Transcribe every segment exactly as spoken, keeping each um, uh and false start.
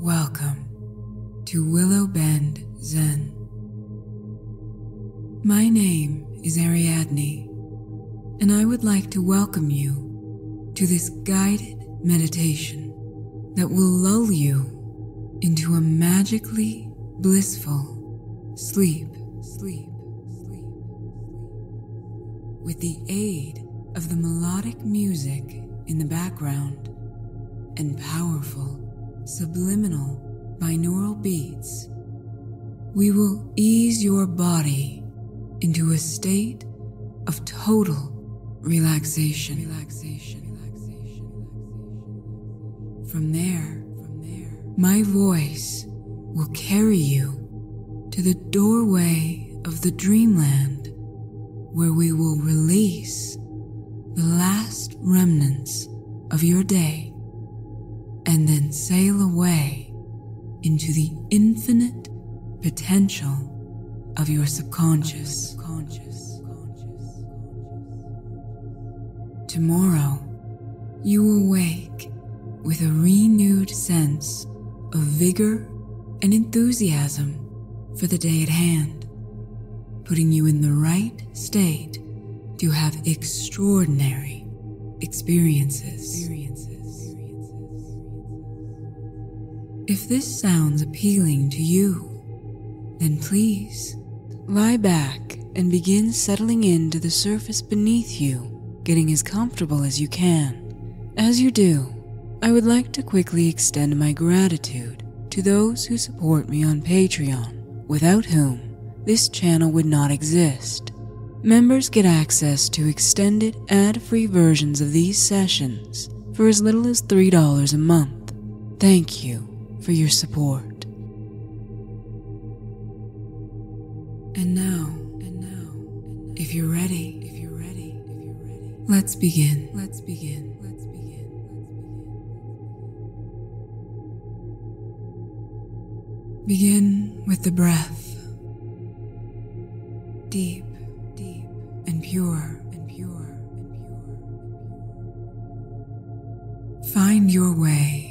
Welcome to Willow Bend Zen. My name is Ariadne, and I would like to welcome you to this guided meditation that will lull you into a magically blissful sleep, sleep, sleep, with the aid of the melodic music in the background and powerful subliminal binaural beats. We will ease your body into a state of total relaxation. relaxation. From there, from there, my voice will carry you to the doorway of the dreamland, where we will release the last remnants of your day, and then sail away into the infinite potential of your subconscious. Tomorrow, you awake with a renewed sense of vigor and enthusiasm for the day at hand, putting you in the right state to have extraordinary experiences. If this sounds appealing to you, then please lie back and begin settling into the surface beneath you, getting as comfortable as you can. As you do, I would like to quickly extend my gratitude to those who support me on Patreon, without whom this channel would not exist. Members get access to extended ad-free versions of these sessions for as little as three dollars a month. Thank you for your support. And now, and now, if you're ready, if you're ready, if you're ready, let's begin. Let's begin. Let's begin. Let's begin. Begin with the breath. Deep, deep, and pure, and pure, and pure. Find your way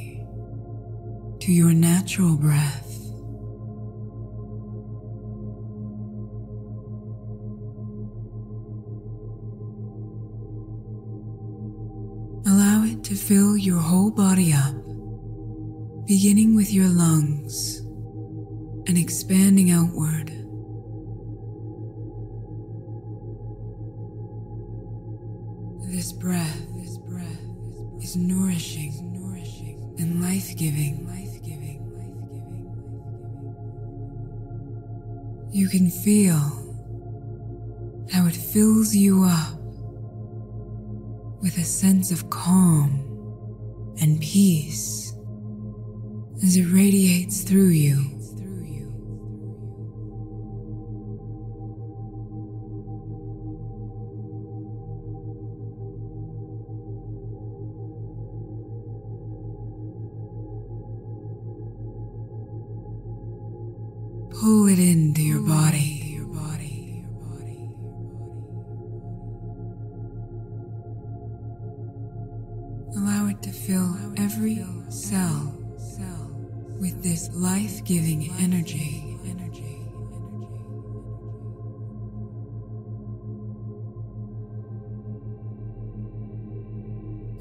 to your natural breath. Allow it to fill your whole body up, beginning with your lungs and expanding outward. This breath, this breath is nourishing, nourishing and life-giving. You can feel how it fills you up with a sense of calm and peace as it radiates through you. Pull it into your body. Your body, your body, your body. Allow it to fill every cell with this life-giving energy.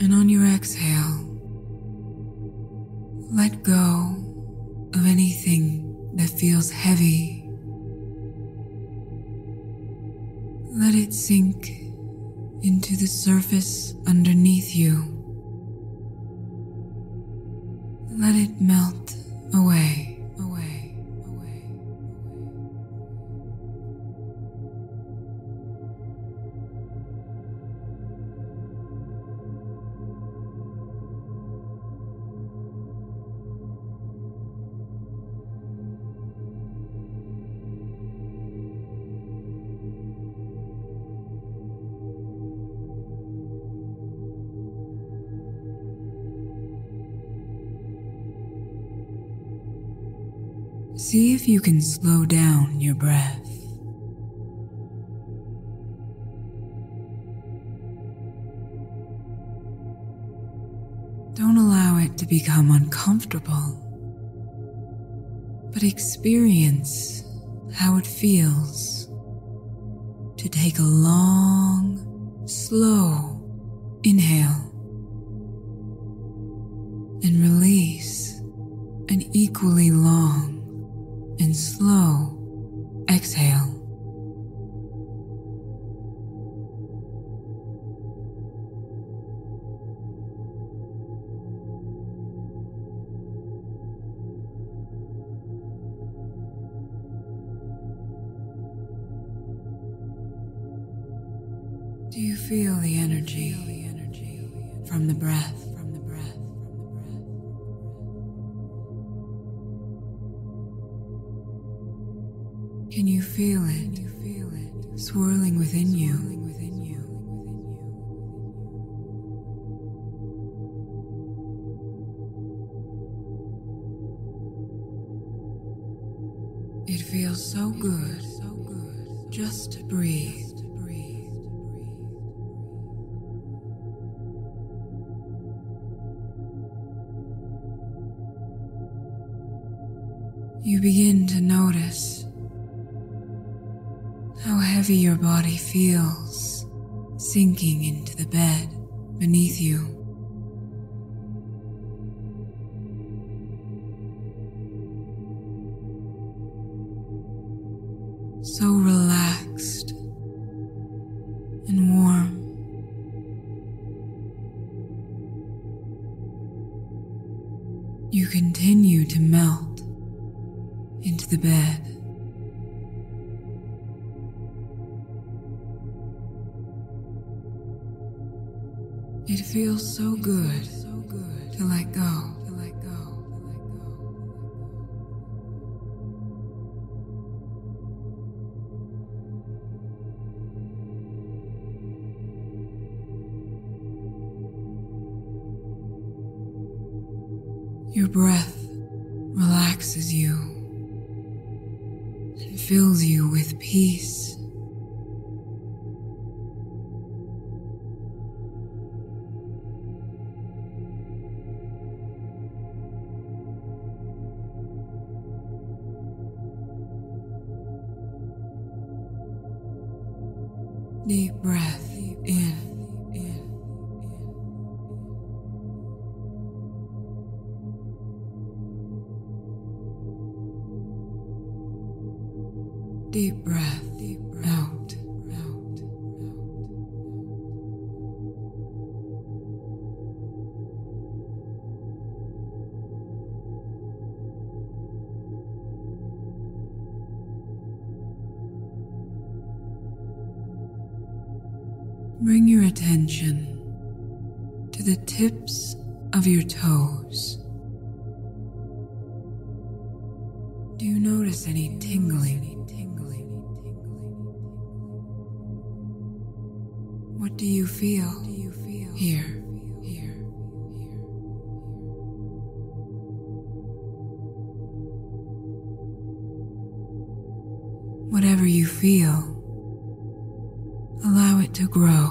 And on your exhale, let go of anything that feels heavy. Let it sink into the surface underneath you. Let it melt away, away, away. See if you can slow down your breath. Don't allow it to become uncomfortable but experience how it feels to take a long, slow inhale and release an equally long and slow exhale. Do you feel the energy from the breath? Can you feel it swirling within you? It feels so good just to breathe. You begin to notice how heavy your body feels sinking into the bed beneath you. So relaxed and warm. You continue to melt into the bed. It feels so good to let go. Your breath relaxes you. Fills you with peace. Deep breath in Deep breath, deep breath out. Out, out, out. Bring your attention to the tips of your toes. Do you notice any tingling? What do you feel here? Whatever you feel, allow it to grow.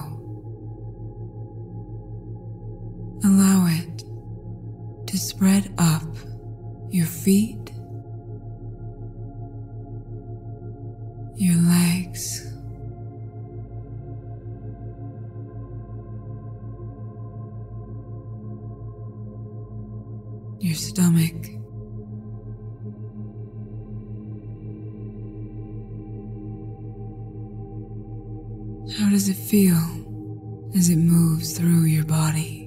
Allow it to spread up your feet, your legs, your stomach, how does it feel as it moves through your body?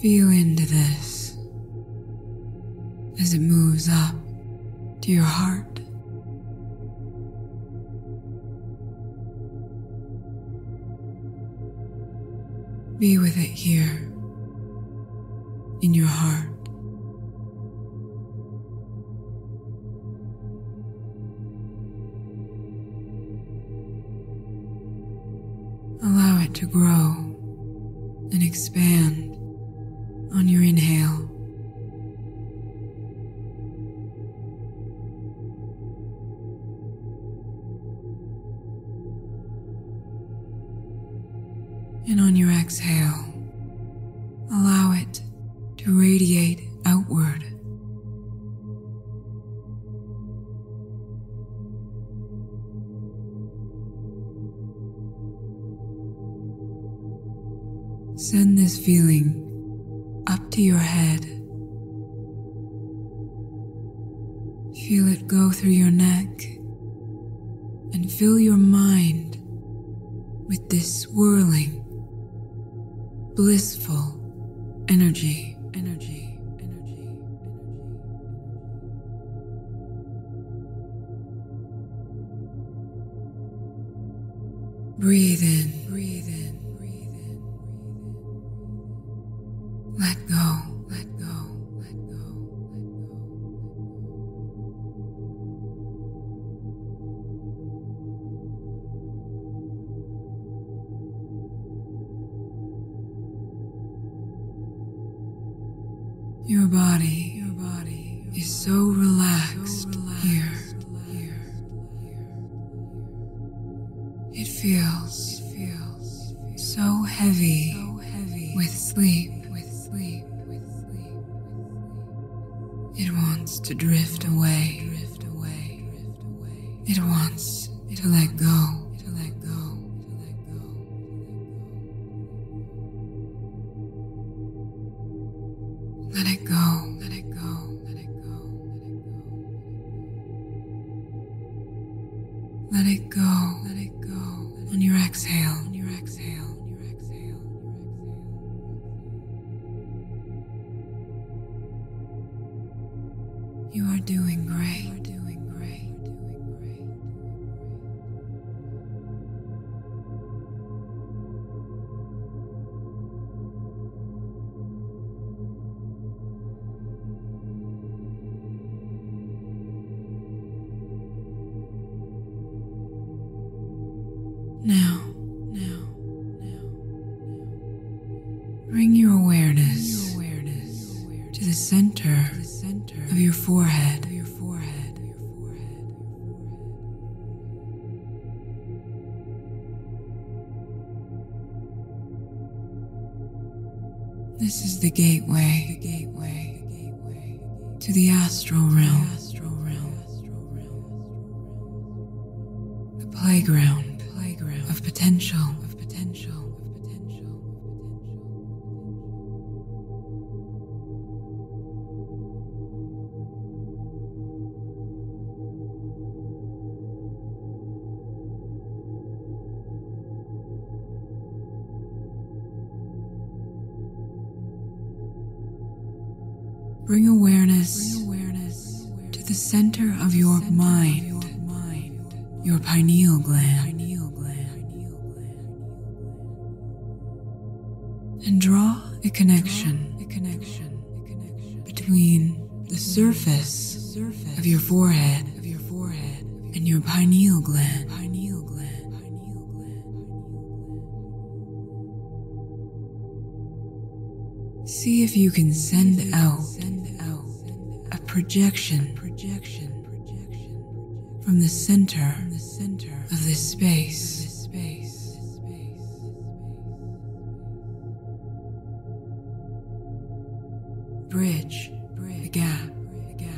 Feel into this as it moves up to your heart. Be with it here, in your heart. Allow it to grow and expand on your inhale. and on your exhale, allow it to radiate outward. Send this feeling up to your head. Feel it go through your neck and fill your mind with this swirling, blissful energy. Energy. Energy. Energy. Energy. Breathe in. Breathe in. Let go, let go, let go, let go. Your body, your body is so relaxed, so relaxed here. Here. It feels, it feels so heavy, so heavy with sleep. It wants to drift away. Drift away. Drift away. It wants to let go. To let go. To let go. Let it go. Let it go. Let it go. Let it go. Let it go. On your exhale. On your exhale. You are doing great. You are doing great. You are doing great. Now, now, now, bring your awareness, bring your awareness to the center. Of your forehead, of your forehead, of your forehead. This is the gateway, the gateway, the gateway to the astral realm, the astral realm, the playground, playground of potential, of potential. Bring awareness, Bring awareness to the center of your center mind, of your, mind your, pineal your pineal gland, and draw a connection, draw a connection, a connection between, between the surface, the surface of, your forehead, of your forehead and your pineal gland. Pineal gland, pineal gland, pineal gland. See if you can send you out. Send Projection, projection, projection, from the center, from the center of this space, of this space, this space. Bridge, bridge, the gap, the gap, the gap.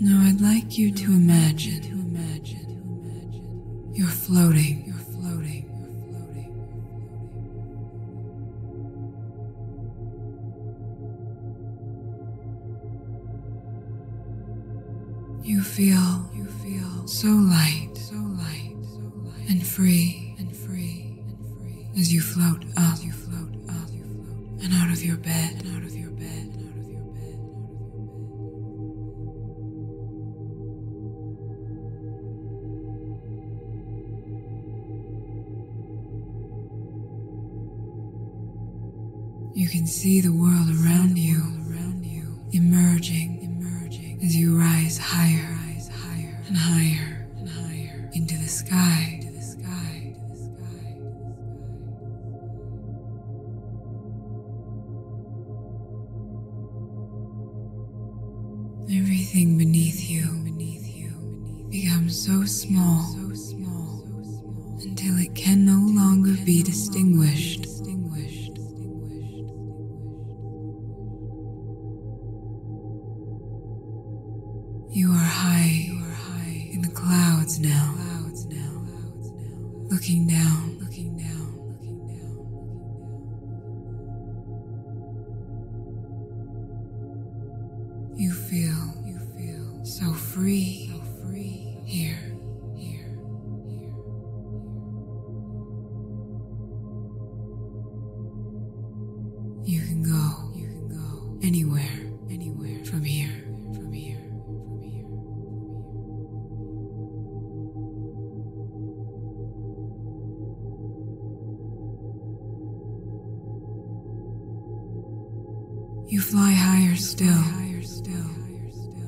Now I'd like you to imagine, to imagine, to imagine, you're floating, you're floating, you're floating. You feel, you feel so light, so light, so light, and free, and free, and free, as you float up, you float up, you float, and out of your bed, and out of your bed. You can see the world around you, emerging, emerging. as you rise higher and higher into the sky. Everything beneath you becomes so small until it can no longer be distinguished. You are high in the clouds now, looking down. You feel so free here. You can go anywhere from here. You fly higher still,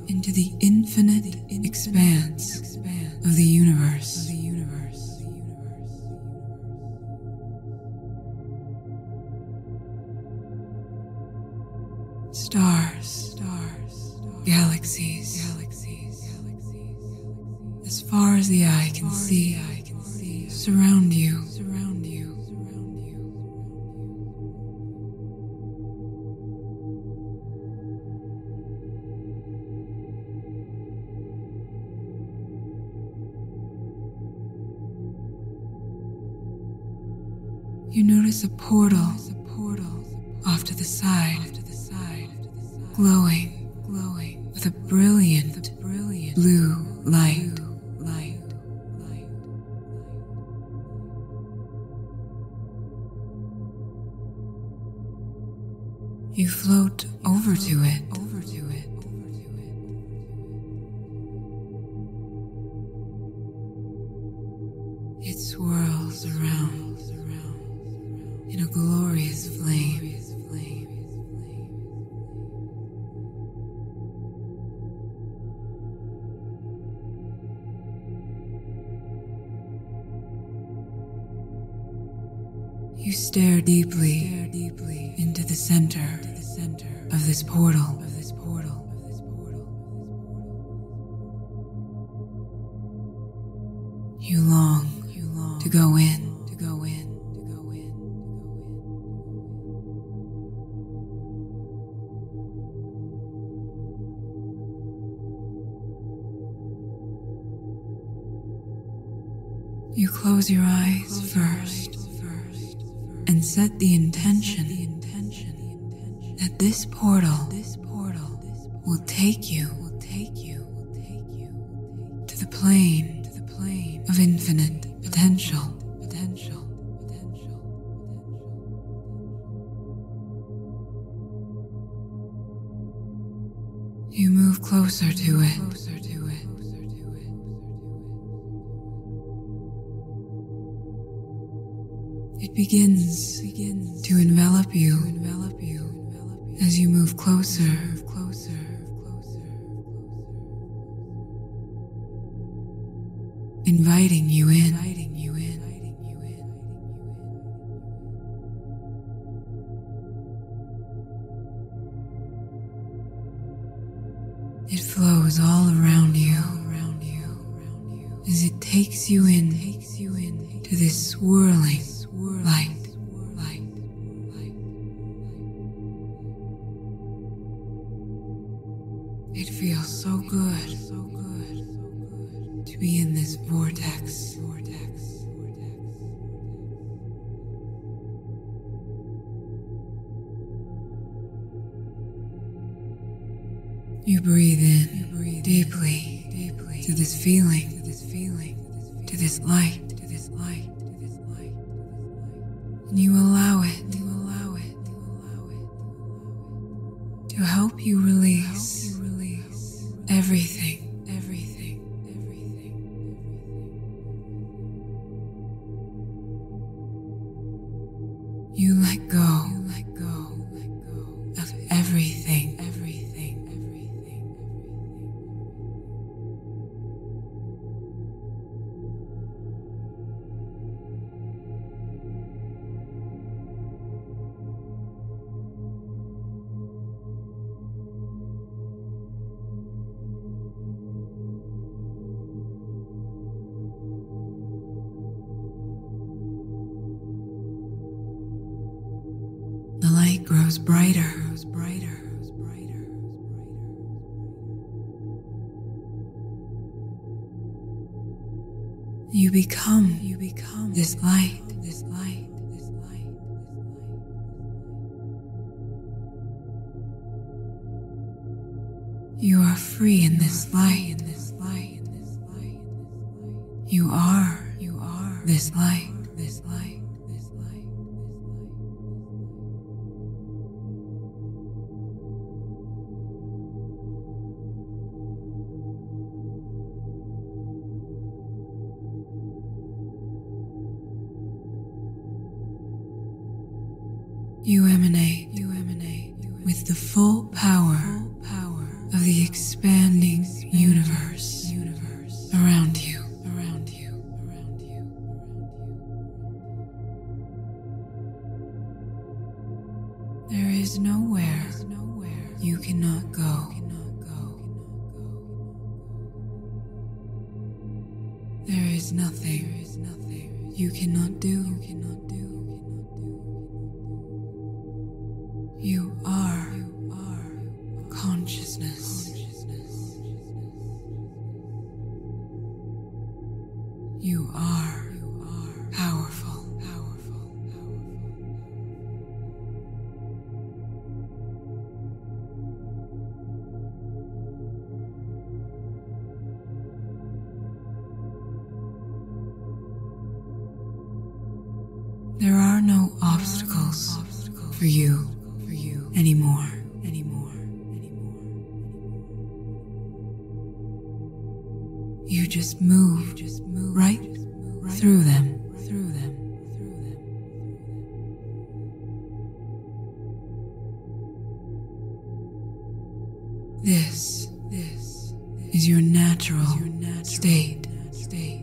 into the infinite expanse of the universe. Stars, galaxies, as far as the eye can see, surround you. You notice a portal off to the side, glowing with a brilliant blue light. You float over to it. It swirls around in a glorious flame. You stare deeply into the center of this portal. You long to go in. You close your eyes first and set the intention that this portal will take you to the plane of infinite potential. You move closer to it. It begins to envelop you as you move closer. Inviting you in. It flows all around you as it takes you in to this swirling light. Light. It feels so good to be in this vortex. You breathe in deeply to this feeling, to this light. And you allow it to help you release everything. You let go of everything. The light grows brighter, brighter, brighter, brighter. You become, you become this light, this light, this light, this light. You are free in this light, in this light, in this light. You are, you are this light, this light. You emanate, you emanate with the full power, full power of the expanding, expanding universe, universe around you, around you, around you, around you. There is nowhere, there is nowhere you cannot go. You cannot go. There is nothing, there is nothing you cannot do. You cannot do. You are, you are consciousness. consciousness. You are, you are powerful, powerful, powerful. There are no obstacles for you. Anymore, anymore, anymore. You just move, just move right through them, through them, through them. This, this is your natural state, state.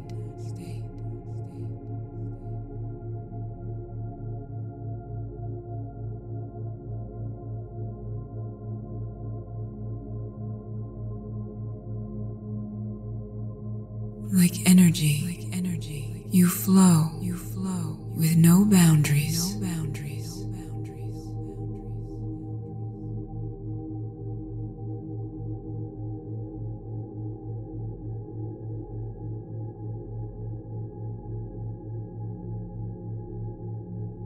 Like energy, like energy, you flow, you flow with no boundaries, no boundaries, no boundaries, no boundaries.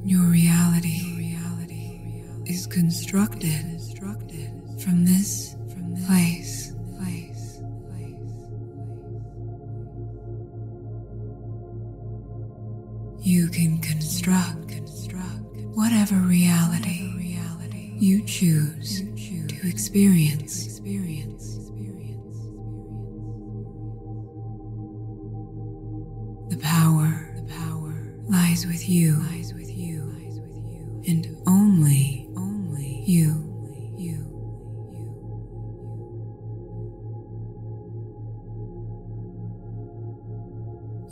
Your reality, your reality, reality is constructed, is constructed from this, from this place. You can construct, construct whatever reality, whatever reality you, choose you choose to experience. To experience, experience, experience. The power, the power lies with you, lies with you, lies with you, and only, only you.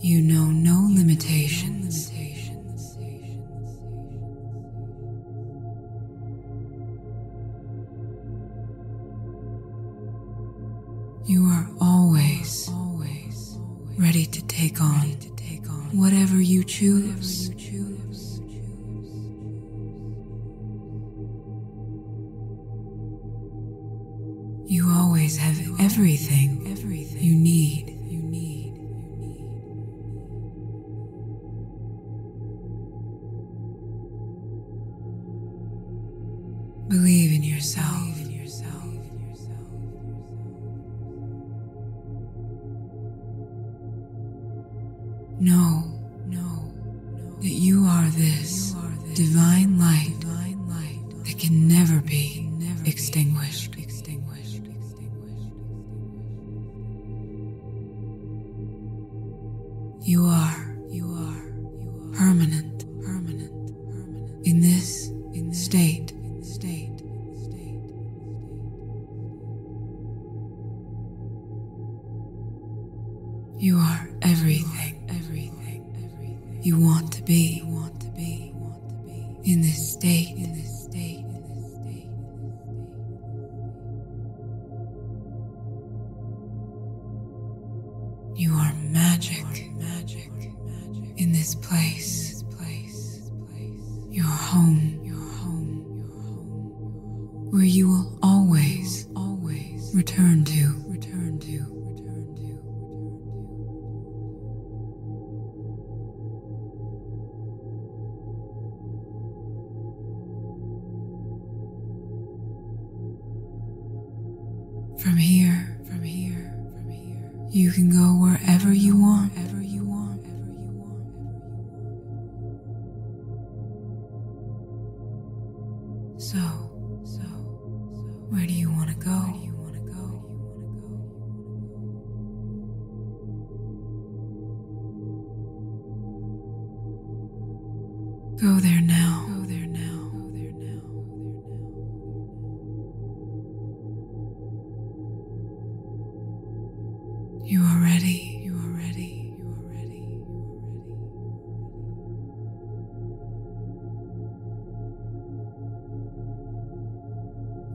You know no limitations. You are always, always ready to take on whatever you choose. You always have everything, everything you need. Believe in yourself. Believe in yourself. Know, know that you are this, you are this divine light, divine light that can never be, can never extinguished. Be extinguished. Extinguished. Extinguished. You are, you are, you are permanent, permanent, permanent in this, in this state. State, state, state. You are everything, you are everything, everything you want to be, you want to be, you want to be in this state, in this state, in this state. You are magic, you are magic, magic in this place, in this place, place. Your home, your home. where you will always, always return to. Return to. Return to. From here, from here, from here, you can go wherever you want. Go there now. Go there now. Go there now. You are ready. You are ready. You are ready.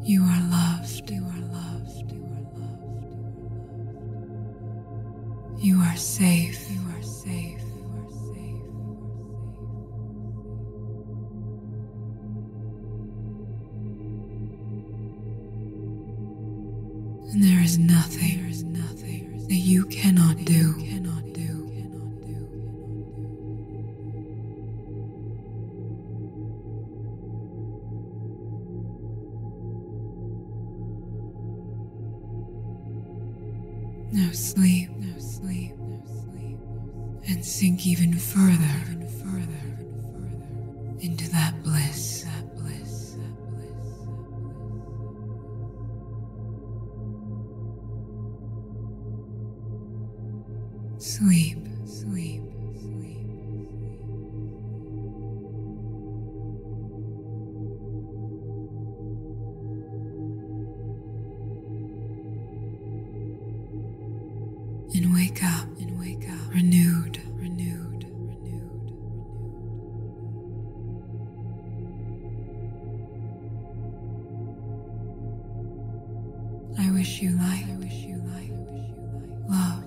You are ready. You are loved. You are loved. You are loved. You are safe. You are safe. And there is nothing, there is nothing that you cannot that do. You cannot do. Now sleep, now sleep, now sleep, and sink even further, even further, even further into that bliss. Sleep, sleep, sleep. And wake up, and wake up, renewed, renewed, renewed, renewed. I wish you light, I wish you light, I wish you light, love.